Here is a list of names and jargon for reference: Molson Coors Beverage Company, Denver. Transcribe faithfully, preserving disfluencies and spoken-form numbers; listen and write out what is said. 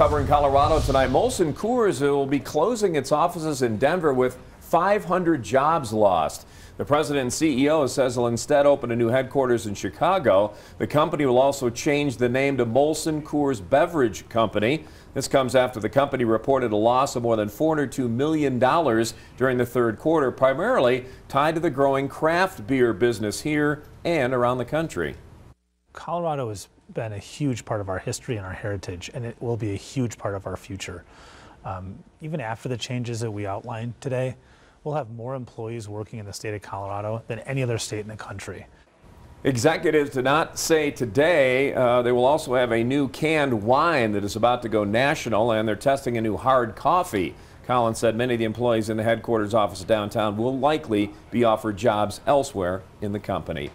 covering Colorado tonight. Molson Coors will be closing its offices in Denver with five hundred jobs lost. The president and C E O says he'll instead open a new headquarters in Chicago. The company will also change the name to Molson Coors Beverage Company. This comes after the company reported a loss of more than four hundred two million dollars during the third quarter, primarily tied to the growing craft beer business here and around the country. Colorado has been a huge part of our history and our heritage, and it will be a huge part of our future. Um, even after the changes that we outlined today, we'll have more employees working in the state of Colorado than any other state in the country. Executives did not say today. Uh, they will also have a new canned wine that is about to go national, and they're testing a new hard coffee. Collins said many of the employees in the headquarters office downtown will likely be offered jobs elsewhere in the company.